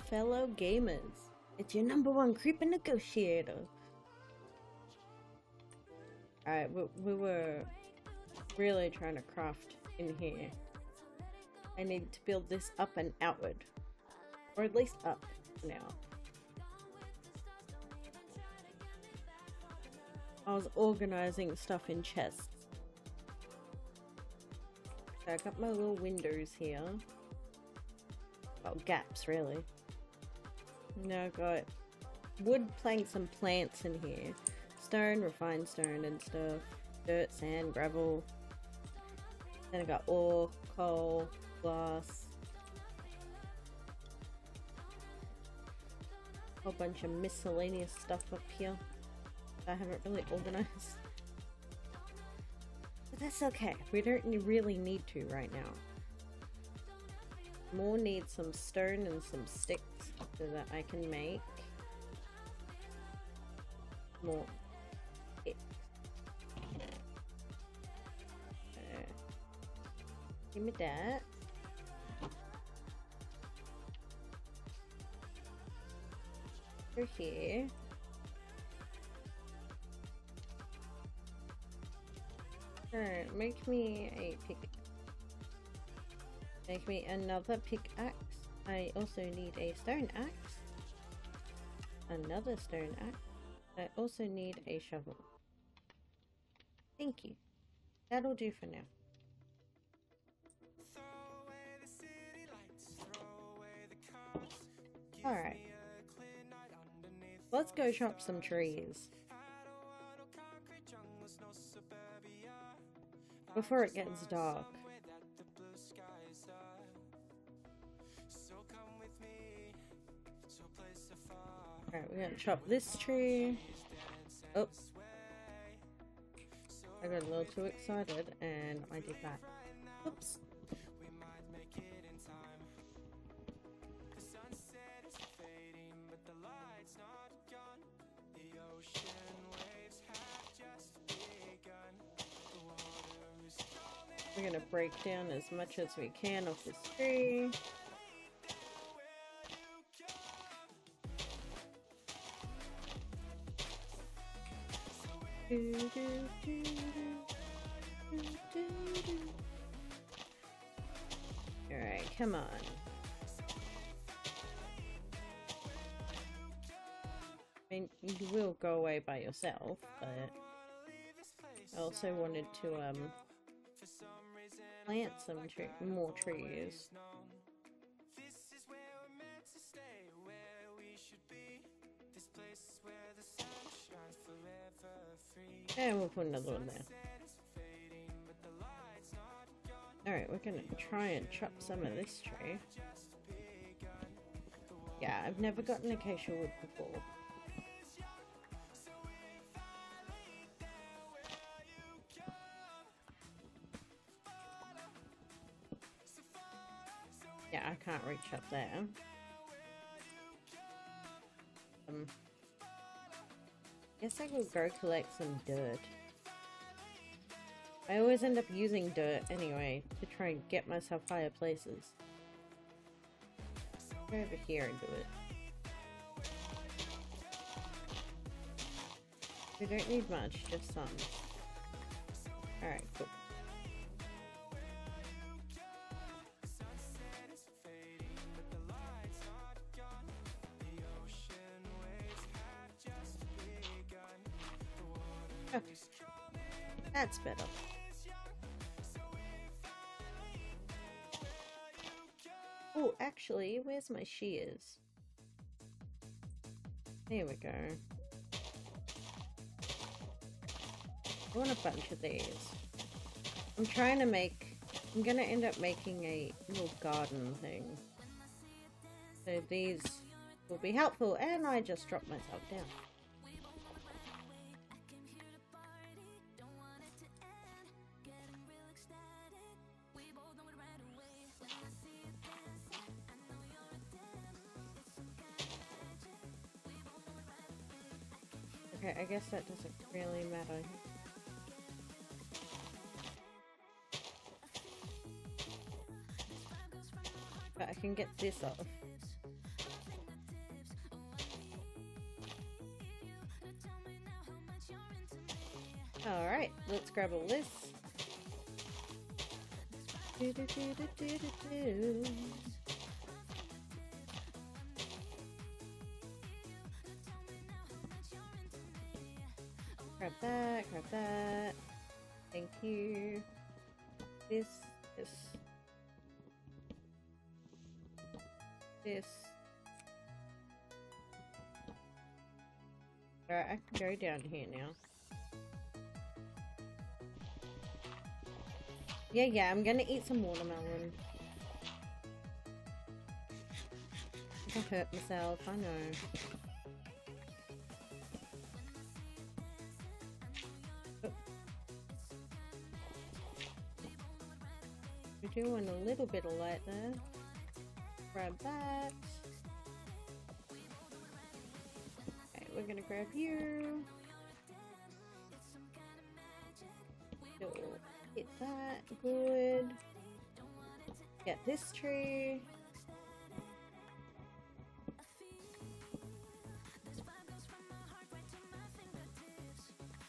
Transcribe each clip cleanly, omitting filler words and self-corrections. all fellow gamers. It's your #1 creeper negotiator. Alright, we were really trying to craft in here. I need to build this up and outward. Or at least up now. I was organizing stuff in chests. So I got my little windows here. Well, gaps really. Now I've got wood, planks and plants in here. Stone, refined stone and stuff. Dirt, sand, gravel. Then I got ore, coal, glass. A whole bunch of miscellaneous stuff up here. I haven't really organized. But that's okay. We don't really need to right now. More need some stone and some sticks so that I can make more sticks. Give me that. Over here. Alright, make me a pickaxe. Make me another pickaxe. I also need a stone axe. Another stone axe. I also need a shovel. Thank you. That'll do for now. Alright. Let's go chop some trees. Before it gets dark. Alright, we're gonna chop this tree. Oh. I got a little too excited and I did that. Oops. We're gonna break down as much as we can off this tree. Alright, come on. I mean, you will go away by yourself, but I also wanted to, plant some more trees. And we'll put another one there. Alright, we're gonna try and chop some of this tree. Yeah, I've never gotten acacia wood before. Yeah, I can't reach up there. Guess I could go collect some dirt. I always end up using dirt anyway to try and get myself higher places. Go over here and do it. We don't need much, just some. Alright, cool. Okay. That's better. Oh, actually, where's my shears? There we go. I want a bunch of these. I'm gonna end up making a little garden thing. So these will be helpful, and I just dropped myself down. I guess that doesn't really matter. But I can get this off. Alright, let's grab a list. Grab that, thank you. This. Alright, I can go down here now. Yeah, I'm gonna eat some watermelon. I hurt myself, I know. We're doing a little bit of light there. Grab that. Okay, we're gonna grab you. Get that, good. Get this tree.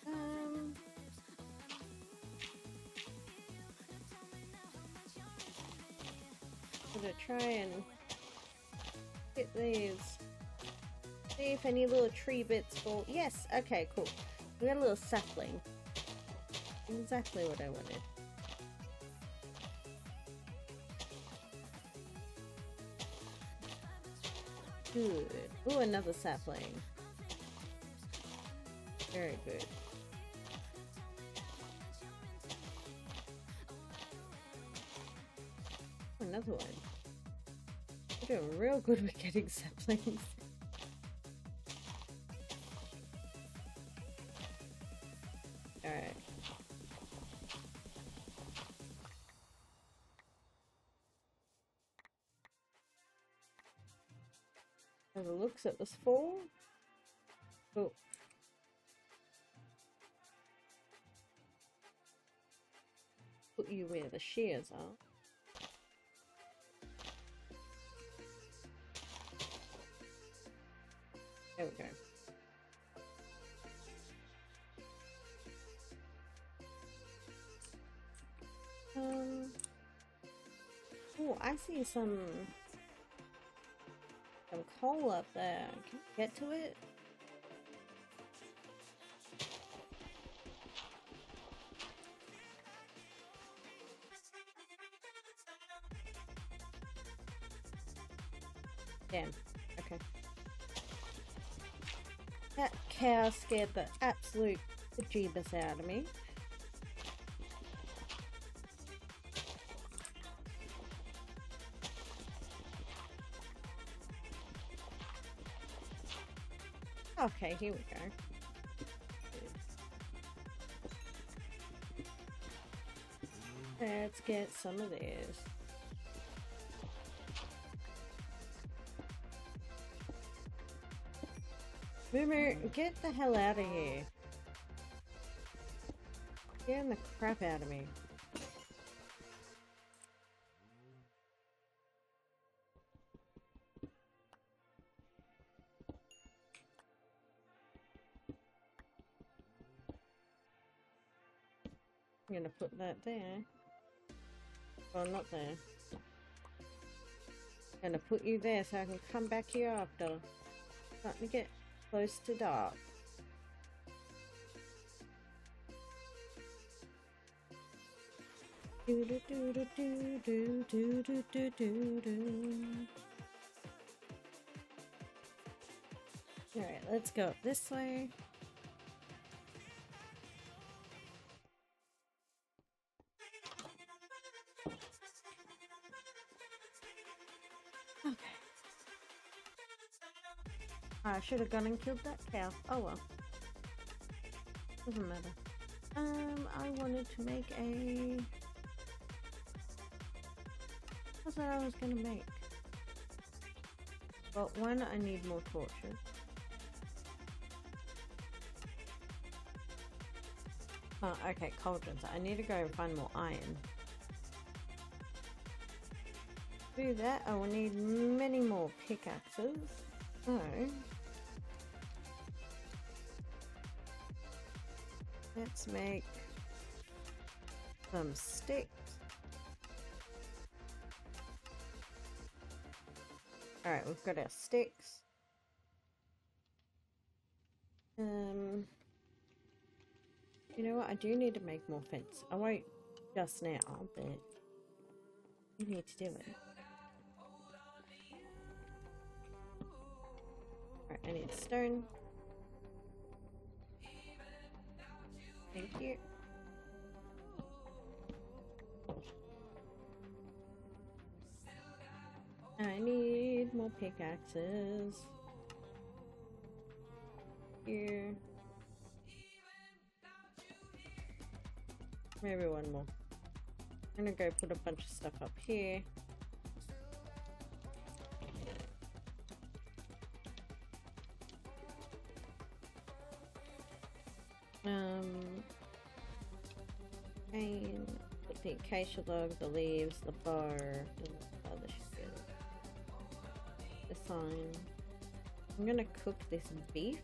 I'm gonna try and get these. See if any little tree bits fall. Yes, okay, cool. We got a little sapling. Exactly what I wanted. Good. Ooh, another sapling. Very good. Ooh, another one. We're doing real good with getting saplings. Alright. Looks at this fall. Oh. Put you where the shears are. There we go. Oh, I see some. Some coal up there. Can you get to it? Damn. Okay. That cow scared the absolute bejeebus out of me. Okay, here we go. Let's get some of these. Boomer, get the hell out of here. Getting the crap out of me. I'm gonna put that there. Well, not there. I'm gonna put you there so I can come back here after. Let me get close to dark. Do do do do do do do do do do do. All right, let's go up this way. I should have gone and killed that cow. Oh well. Doesn't matter. I wanted to make a... That's what I was gonna make. But one, I need more torches. Oh, okay, cauldrons. I need to go and find more iron. To do that, I will need many more pickaxes. So... Let's make some sticks. Alright, we've got our sticks. You know what? I do need to make more fence. I won't just now, but you need to do it. Alright, I need stone. Thank you. I need more pickaxes. Here. Maybe one more. I'm gonna go put a bunch of stuff up here. And put the acacia log, the leaves, the bar, the other shit, the sign. I'm gonna cook this beef.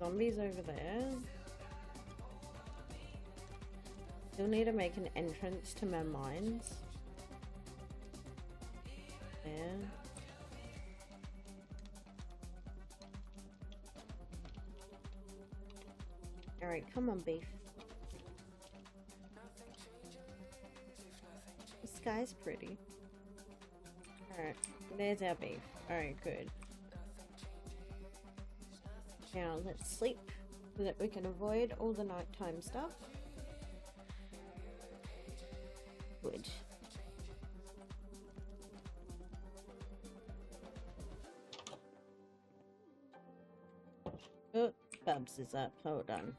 Zombies over there. You'll need to make an entrance to my mines. There. Alright, come on, beef. The sky's pretty. Alright, there's our beef. Alright, good. Now let's sleep so that we can avoid all the nighttime stuff. Good. Oh, Bubs is up. Hold on.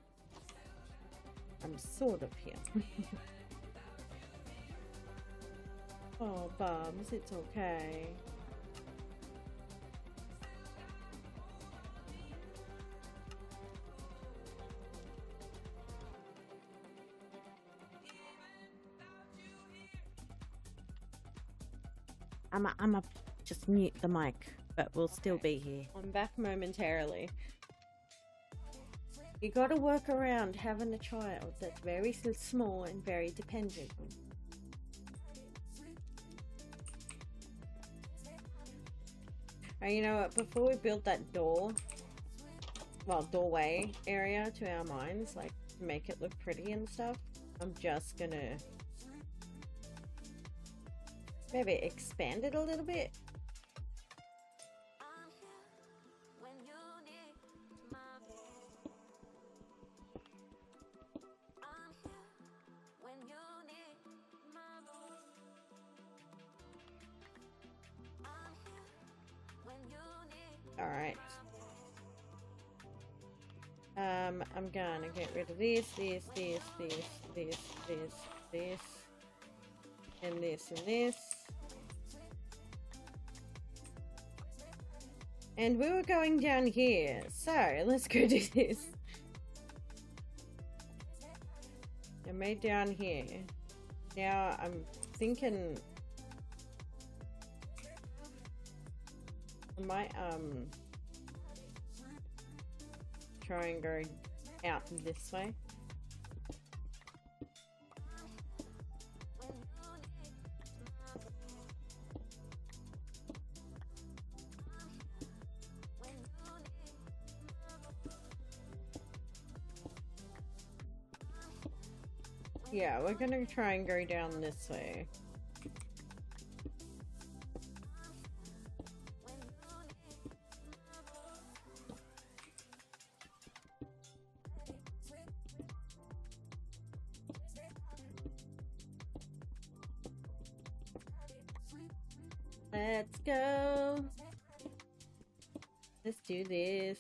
I'm sort of here. Oh, Bubs, it's okay. I'ma just mute the mic, but we'll still be here. I'm back momentarily. You gotta work around having a child that's very small and very dependent. And you know what, before we build that door, well, doorway area to our mines, like, to make it look pretty and stuff, I'm just gonna maybe expand it a little bit. All right. I'm gonna get rid of this, and this, and this. And we were going down here, so let's go do this. I made down here. Now I'm thinking I might try and go out this way. Yeah, we're gonna try and go down this way. Let's go. Let's do this.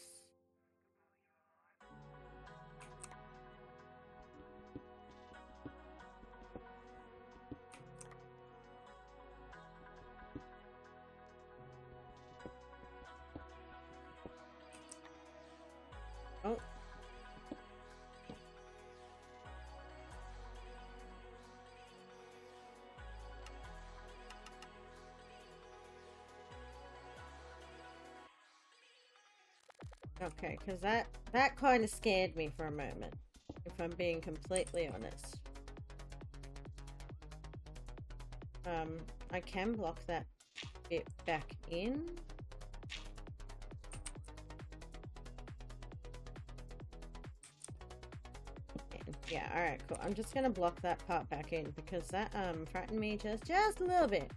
Okay, because that kind of scared me for a moment, if I'm being completely honest. I can block that bit back in. Yeah, alright, cool. I'm just gonna block that part back in because that frightened me just a little bit.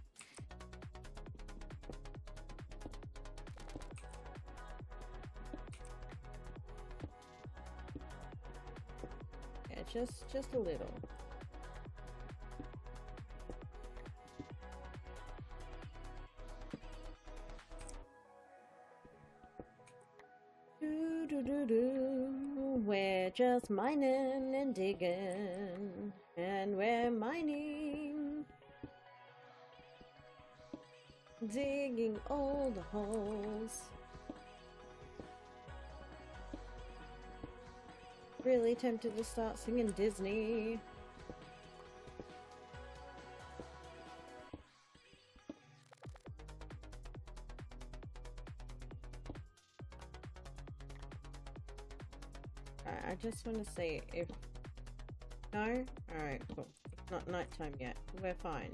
Yeah, just a little. We're just mining and digging, and we're mining, digging all the holes. Really tempted to start singing Disney. Just want to see if... No? Alright, cool. It's not nighttime yet. We're fine.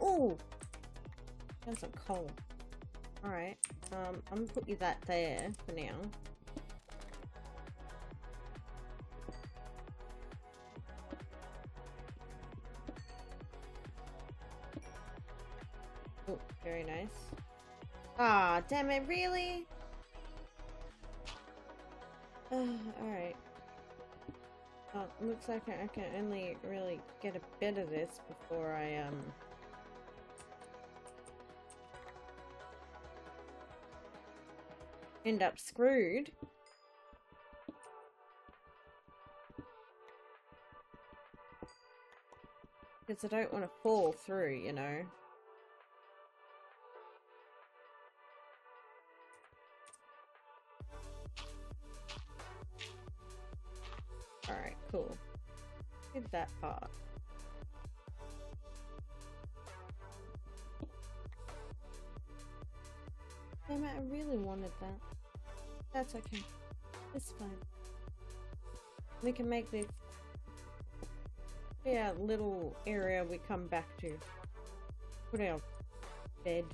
Ooh! That's a coal. Alright. I'm gonna put you that there for now. Very nice. Ah, damn it, really? Alright. Well, looks like I can only really get a bit of this before I, end up screwed. Because I don't want to fall through, you know? Cool. Did that part. Damn it, I really wanted that. That's okay. It's fine. We can make this little area we come back to. Put our bed.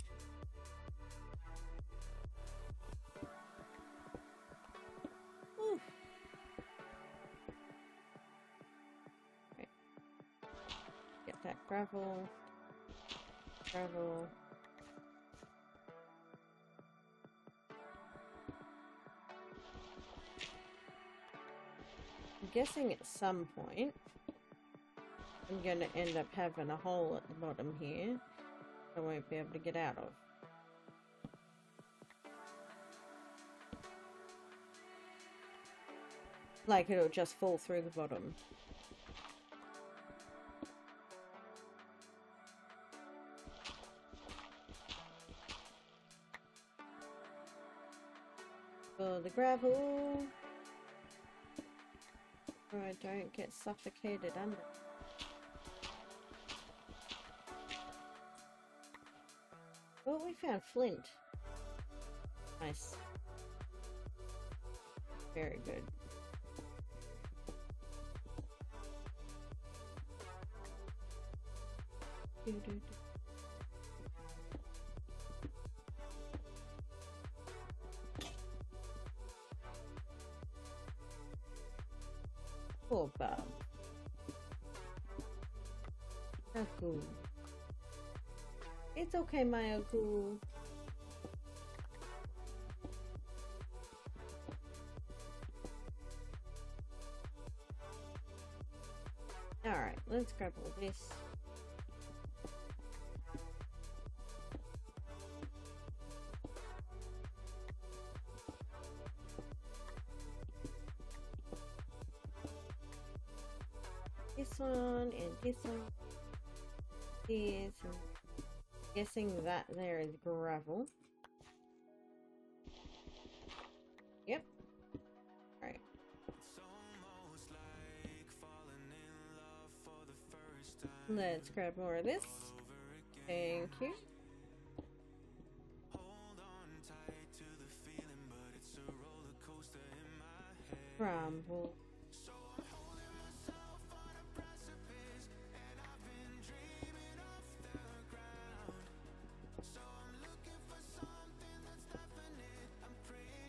Gravel, gravel. I'm guessing at some point I'm going to end up having a hole at the bottom here I won't be able to get out of. Like it'll just fall through the bottom. The gravel, so I don't get suffocated under. Oh, we found flint. Nice. Very good. Doo-doo-doo. Poor Bob. Aku. It's okay, my Aku. Alright, let's grab all this. One and this one, this one. I'm guessing that there is gravel. Yep. All right. It's almost like falling in love for the first Let's grab more of this. Thank you. Rumble.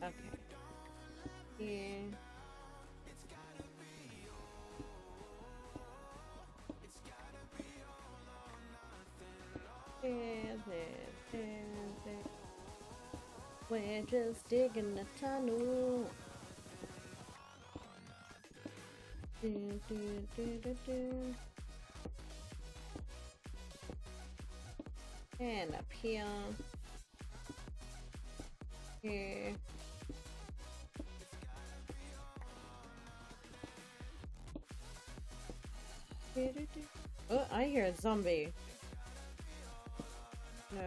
Okay. Yeah. We're just digging a tunnel. And up here. Here. Oh, I hear a zombie. No,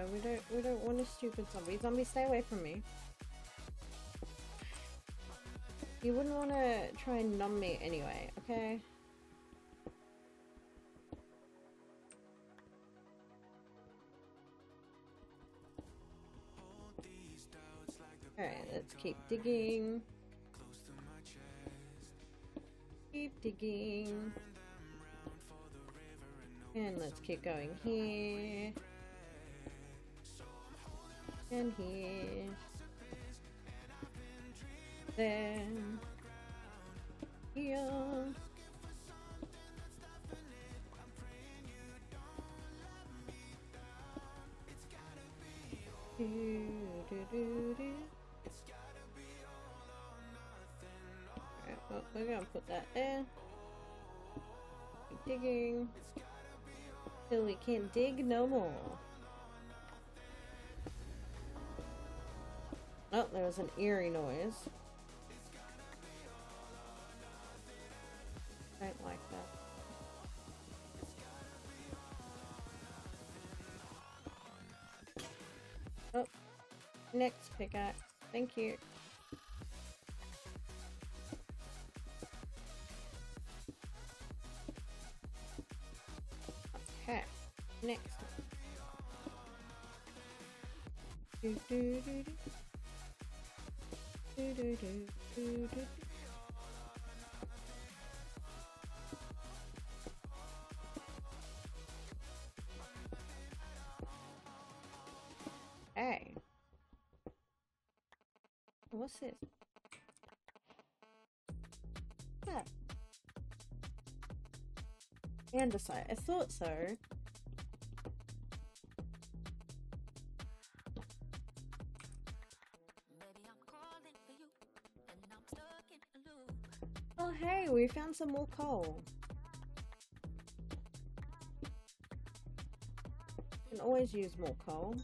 we don't want a stupid zombie. Zombies, stay away from me. You wouldn't want to try and numb me anyway, okay? Alright, let's keep digging. Keep digging. And let's keep going here. And here, there, here. Do, do, do, do. Right, well, we're gonna put that there. Keep digging till we can't dig no more. Oh, there was an eerie noise. I don't like that. Oh, next pickaxe. Thank you. Okay, next. Do, do, do, do. Do, do, do, do, do. Hey, what's this? Ah. Andesite. I thought so. Hey, we found some more coal. You can always use more coal.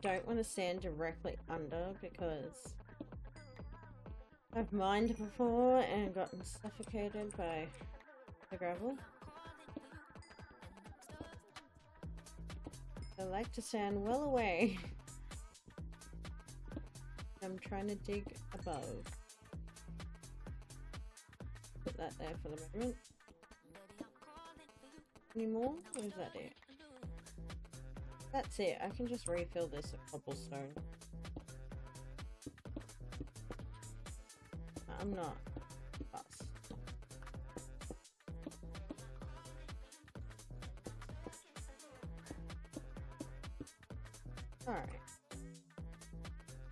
Don't want to stand directly under because I've mined before and gotten suffocated by the gravel. I like to stand well away. I'm trying to dig above. Put that there for the moment. Any more? Or is that it? That's it. I can just refill this at cobblestone. I'm not fussed. Alright,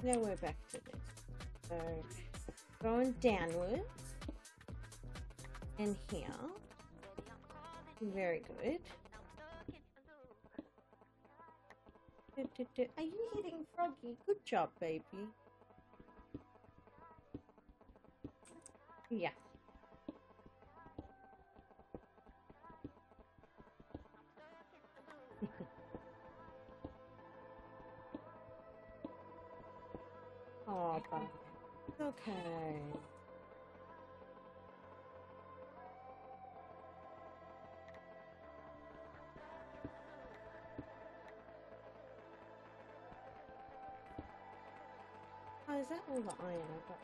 now we're back to this, so going downwards, and here, very good. Do, do, do. Are you hitting Froggy? Good job, baby. Yeah. Oh, okay. is that all the iron I've got?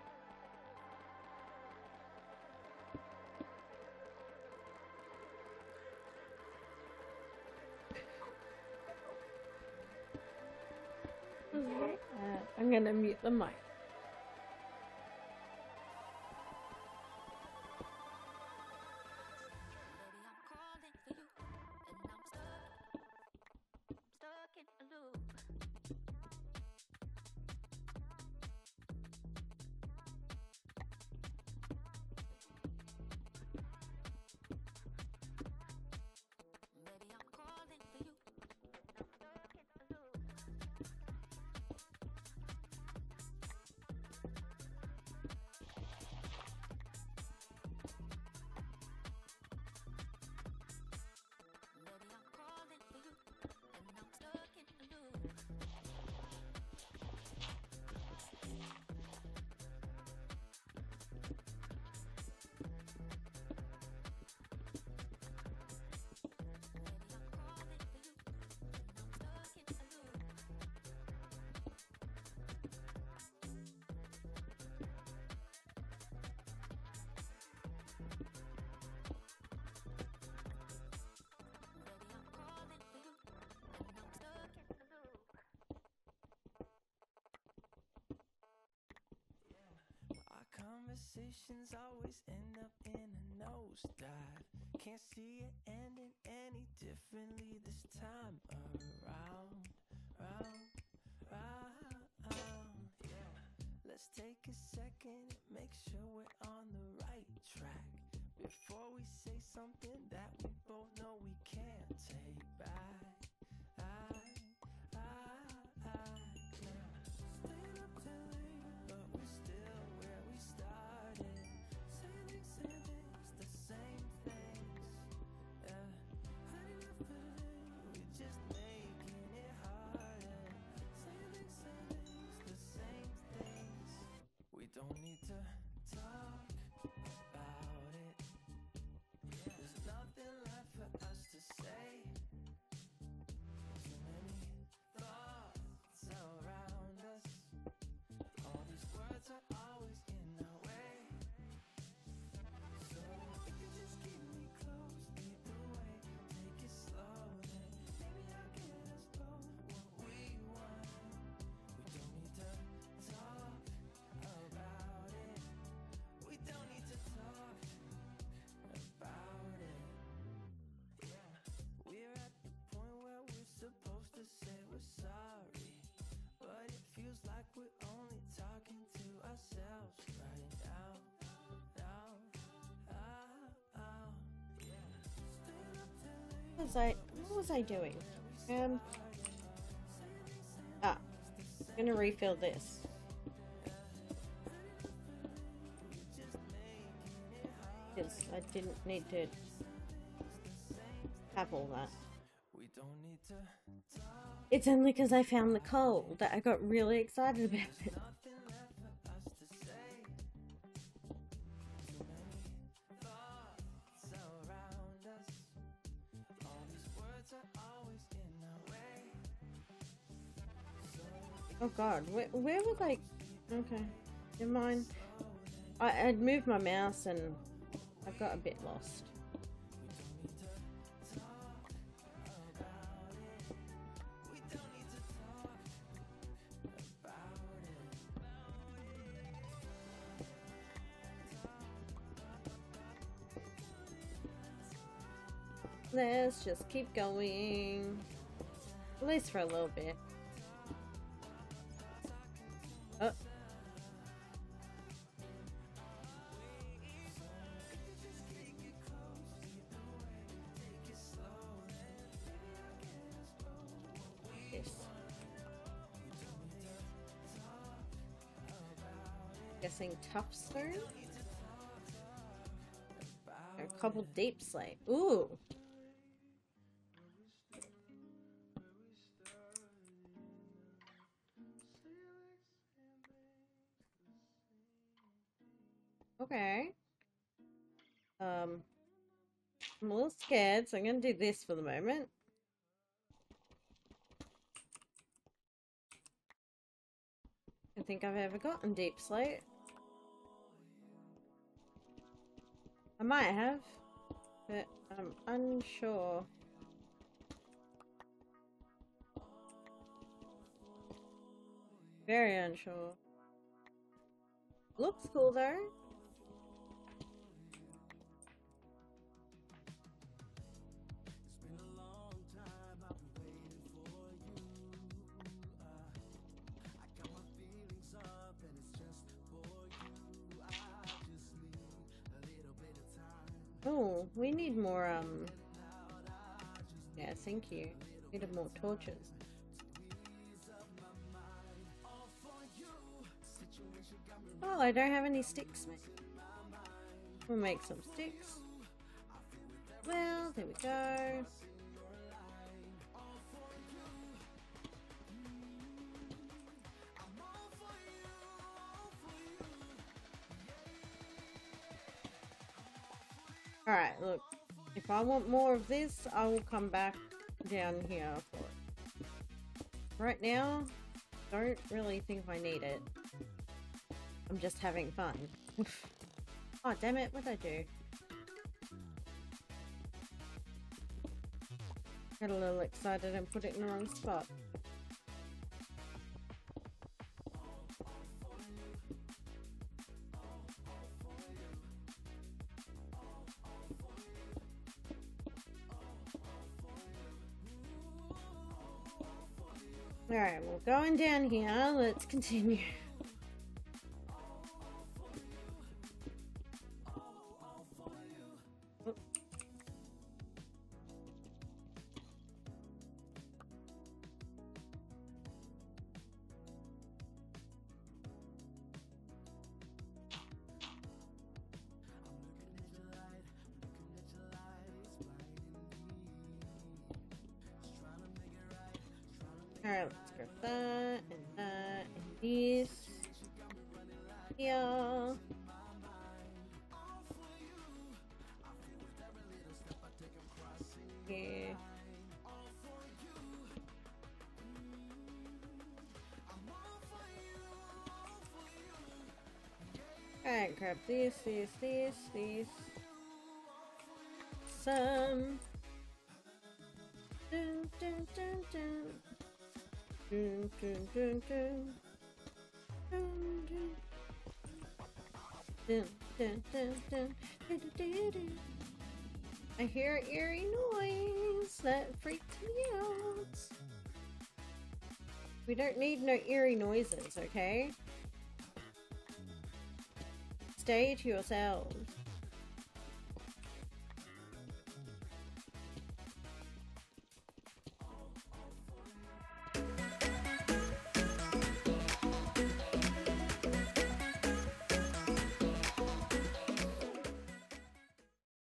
I'm gonna mute the mic. Conversations always end up in a nosedive. Can't see it ending any differently this time around. Yeah. Let's take a second, make sure we're on the right track before we say something that we both know we can't take back. Don't need to talk about it. There's nothing left for us to say. Too many thoughts around us. All these words are always in our way. So if you just keep me close, lead the way, take it slow, then maybe I'll get us both what we want. We don't need to talk. What was I doing? I'm gonna refill this. Because I didn't need to have all that. It's only because I found the coal that I got really excited about it. Oh god, where would I... Okay, never mind. I'd moved my mouse and I got a bit lost. Let's just keep going, at least for a little bit. Guessing tough stone? Or cobbled deep slate. Ooh! Okay. I'm a little scared, so I'm gonna do this for the moment. think I've ever gotten Deep Slate. I might have, but I'm unsure. Very unsure. Looks cool though. Oh, we need more, yeah, thank you. We need more torches. Oh, I don't have any sticks, mate. We'll make some sticks. Well, there we go. Alright, look, if I want more of this, I will come back down here for it. Right now, don't really think I need it. I'm just having fun. Oh, damn it, what'd I do? Got a little excited and put it in the wrong spot. Alright, well, going down here, let's continue. Oops. Alright, let's grab that, and that, and this, here. Yeah. Alright, grab this, this. Some. Dun. I hear an eerie noise that freaked me out. We don't need no eerie noises, okay? Stay to yourselves.